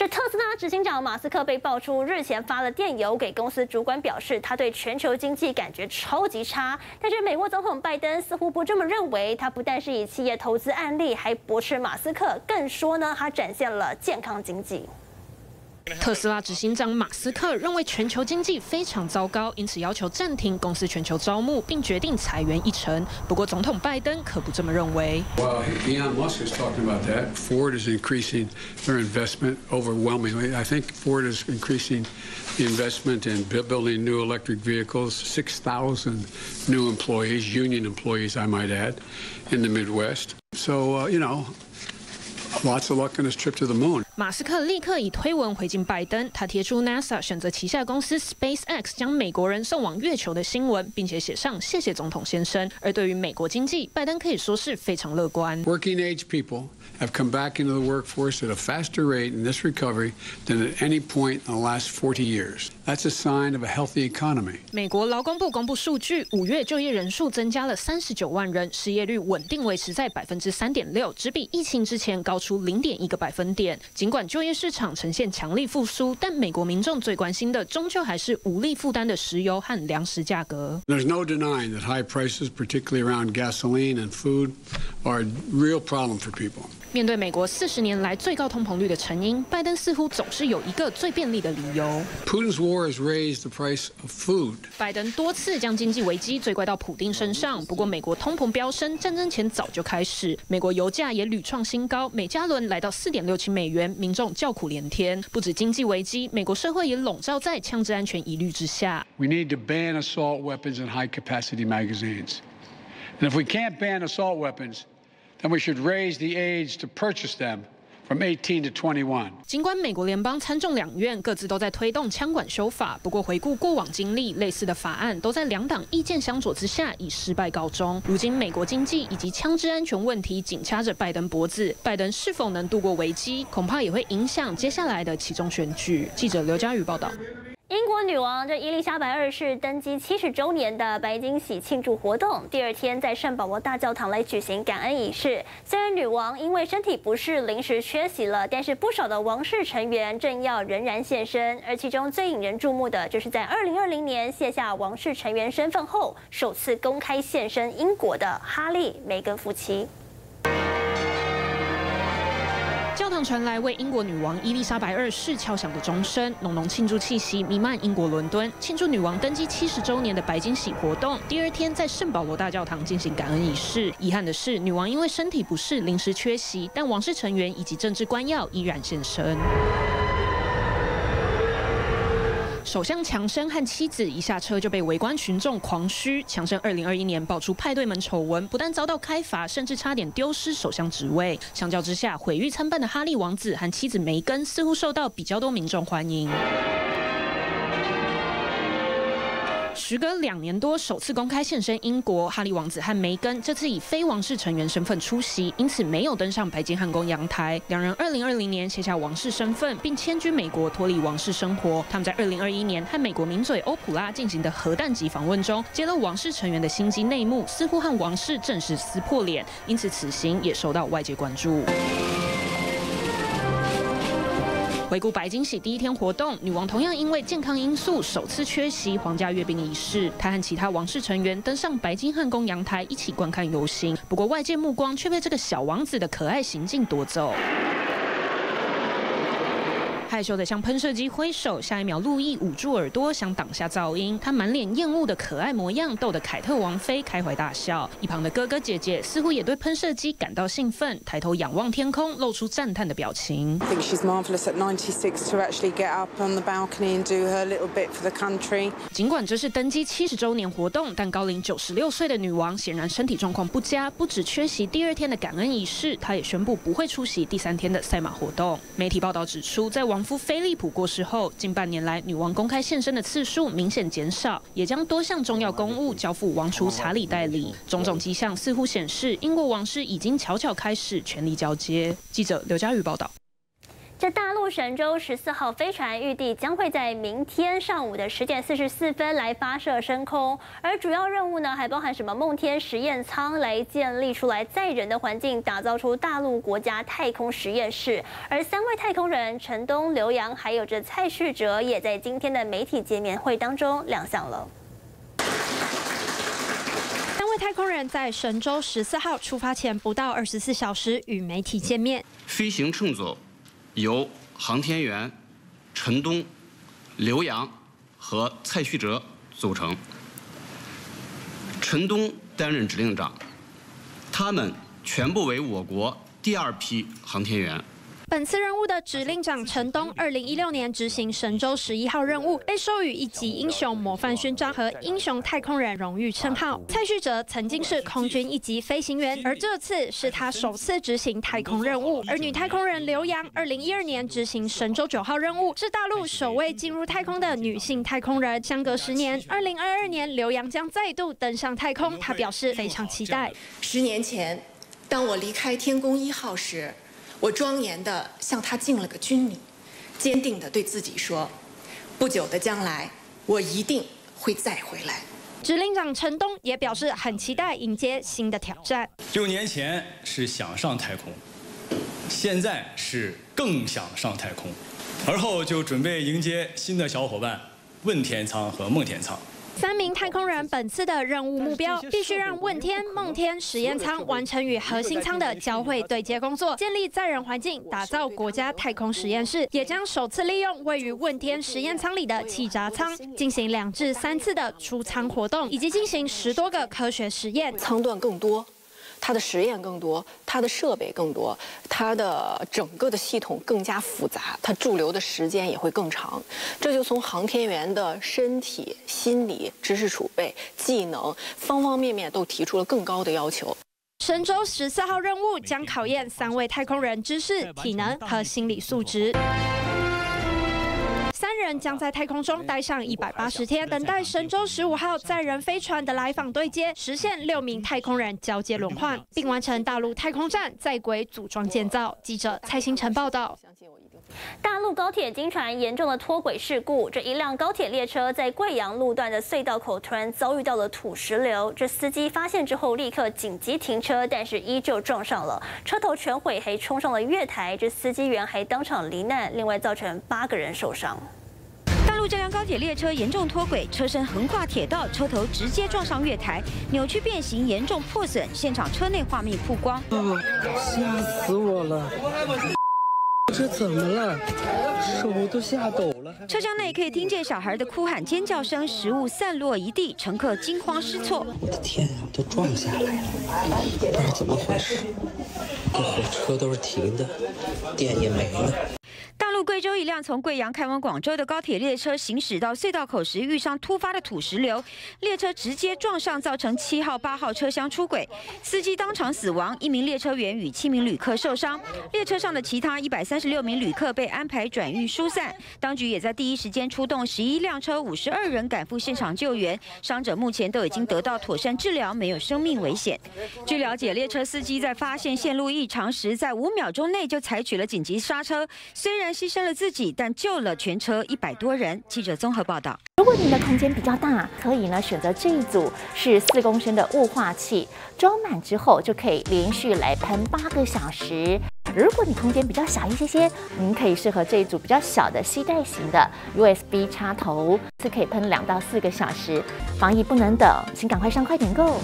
这特斯拉执行长马斯克被爆出日前发了电邮给公司主管，表示他对全球经济感觉超级差。但是美国总统拜登似乎不这么认为，他不但是以企业投资案例，还驳斥马斯克，更说呢，他展现了健康经济。 特斯拉执行长马斯克认为全球经济非常糟糕，因此要求暂停公司全球招募，并决定裁员一成。不过，总统拜登可不这么认为。Well, Elon Musk is talking about that. Ford is increasing their investment overwhelmingly. I think Ford is increasing the investment in building new electric vehicles, 6,000 new employees, union employees, I might add, in the Midwest. So, you know. Lots of luck on his trip to the moon. 马斯克立刻以推文回敬拜登，他贴出 NASA 选择旗下公司 SpaceX 将美国人送往月球的新闻，并且写上“谢谢总统先生”。而对于美国经济，拜登可以说是非常乐观。Working age people have come back into the workforce at a faster rate in this recovery than at any point in the last 40 years. That's a sign of a healthy economy. 美国劳工部公布数据，5月就业人数增加了39万人，失业率稳定维持在3.6%，只比疫情之前高出 0.1个百分点。尽管就业市场呈现强力复苏，但美国民众最关心的，终究还是无力负担的石油和粮食价格。There's no denying that high prices, particularly around gasoline and food, are a real problem for people. 面对美国40年来最高通膨率的成因，拜登似乎总是有一个最便利的理由。Putin's war has raised the price of food. 拜登多次将经济危机追归到普丁身上，不过美国通膨飙升，战争前早就开始。美国油价也屡创新高，每加仑来到4.67美元，民众叫苦连天。不止经济危机，美国社会也笼罩在枪支安全疑虑之下。We need to ban assault weapons and high-capacity magazines. And if we can't ban assault weapons, then we should raise the age to purchase them. From 18 to 21. 尽管美国联邦参众两院各自都在推动枪管修法，不过回顾过往经历，类似的法案都在两党意见相左之下以失败告终。如今美国经济以及枪支安全问题紧掐着拜登脖子，拜登是否能度过危机，恐怕也会影响接下来的期中选举。记者刘佳宇报道。 英国女王这伊丽莎白2世登基70周年的白金禧庆祝活动，第二天在圣保罗大教堂来举行感恩仪式。虽然女王因为身体不适临时缺席了，但是不少的王室成员政要仍然现身，而其中最引人注目的就是在2020年卸下王室成员身份后，首次公开现身英国的哈利、梅根夫妻。 教堂传来为英国女王伊丽莎白2世敲响的钟声，浓浓庆祝气息弥漫英国伦敦。庆祝女王登基70周年的白金禧活动，第二天在圣保罗大教堂进行感恩仪式。遗憾的是，女王因为身体不适临时缺席，但王室成员以及政治官要依然现身。 首相强生和妻子一下车就被围观群众狂嘘。强生2021年爆出派对门丑闻，不但遭到开罚，甚至差点丢失首相职位。相较之下，毁誉参半的哈利王子和妻子梅根似乎受到比较多民众欢迎。 时隔2年多，首次公开现身英国，哈利王子和梅根这次以非王室成员身份出席，因此没有登上白金汉宫阳台。两人2020年卸下王室身份，并迁居美国，脱离王室生活。他们在2021年和美国名嘴欧普拉进行的核弹级访问中，揭露王室成员的心机内幕，似乎和王室正式撕破脸，因此此行也受到外界关注。 回顾白金禧第一天活动，女王同样因为健康因素首次缺席皇家阅兵仪式。她和其他王室成员登上白金汉宫阳台一起观看游行，不过外界目光却被这个小王子的可爱行径夺走。 害羞的向喷射机挥手，下一秒路易捂住耳朵想挡下噪音。他满脸厌恶的可爱模样，逗得凯特王妃开怀大笑。一旁的哥哥姐姐似乎也对喷射机感到兴奋，抬头仰望天空，露出赞叹的表情。I think she's marvelous at 96 to actually get up on the balcony and do her little bit for the country. 尽管这是登基70周年活动，但高龄96岁的女王显然身体状况不佳，不只缺席第二天的感恩仪式，她也宣布不会出席第三天的赛马活动。媒体报道指出，在王夫菲利普过世后，近半年来女王公开现身的次数明显减少，也将多项重要公务交付王储查理代理。种种迹象似乎显示，英国王室已经悄悄开始权力交接。记者刘佳宇报道。这大陆神舟14号飞船预定将会在明天上午的10点44分来发射升空，而主要任务呢还包含什么？梦天实验舱来建立出来载人的环境，打造出大陆国家太空实验室。而3位太空人陈冬、刘洋还有着蔡旭哲，也在今天的媒体见面会当中亮相了。 太空人在神舟14号出发前不到24小时与媒体见面。飞行乘组由航天员陈冬、刘洋和蔡旭哲组成。陈冬担任指令长，他们全部为我国第2批航天员。 本次任务的指令长陈冬，2016年执行神舟11号任务，被授予一级英雄模范勋章和英雄太空人荣誉称号。蔡旭哲曾经是空军1级飞行员，而这次是他首次执行太空任务。而女太空人刘洋，2012年执行神舟9号任务，是大陆首位进入太空的女性太空人。相隔10年，2022年刘洋将再度登上太空，她表示非常期待。10年前，当我离开天宫1号时， 我庄严地向他敬了个军礼，坚定地对自己说：“不久的将来，我一定会再回来。”指令长陈冬也表示很期待迎接新的挑战。6年前是想上太空，现在是更想上太空，而后就准备迎接新的小伙伴问天舱和梦天舱。 3名太空人本次的任务目标必须让问天、梦天实验舱完成与核心舱的交会对接工作，建立载人环境，打造国家太空实验室，也将首次利用位于问天实验舱里的气闸舱，进行2至3次的出舱活动，以及进行10多个科学实验。舱段更多，它的实验更多，它的设备更多，它的整个的系统更加复杂，它驻留的时间也会更长。这就从航天员的身体、 心理、知识储备、技能方方面面都提出了更高的要求。神舟14号任务将考验3位太空人知识、体能和心理素质。 3人将在太空中待上180天，等待神舟15号载人飞船的来访对接，实现6名太空人交接轮换，并完成大陆太空站在轨组装建造。记者蔡星辰报道。大陆高铁经传严重的脱轨事故，这一辆高铁列车在贵阳路段的隧道口突然遭遇到了土石流，这司机发现之后立刻紧急停车，但是依旧撞上了车头，全毁，还冲上了月台，这司机员还当场罹难，另外造成8个人受伤。 大陆这辆高铁列车严重脱轨，车身横跨铁道，车头直接撞上月台，扭曲变形，严重破损，现场车内画面曝光。吓死我了！ 这怎么了？手都吓抖了。车厢内可以听见小孩的哭喊、尖叫声，食物散落一地，乘客惊慌失措。我的天啊，都撞下来了，不知道怎么回事。这火车都是停的，电也没了。大陆贵州一辆从贵阳开往广州的高铁列车行驶到隧道口时，遇上突发的土石流，列车直接撞上，造成7号、8号车厢出轨，司机当场死亡，1名列车员与7名旅客受伤。列车上的其他136名旅客被安排转运疏散，当局也在第一时间出动11辆车、52人赶赴现场救援，伤者目前都已经得到妥善治疗，没有生命危险。据了解，列车司机在发现线路异常时，在5秒钟内就采取了紧急刹车，虽然牺牲了自己，但救了全车100多人。记者综合报道。如果您的空间比较大，可以呢选择这一组是4公升的雾化器，装满之后就可以连续来喷8个小时。 如果你空间比较小一些，您可以适合这一组比较小的携带型的 USB 插头，是可以喷2到4个小时。防疫不能等，请赶快上快点购。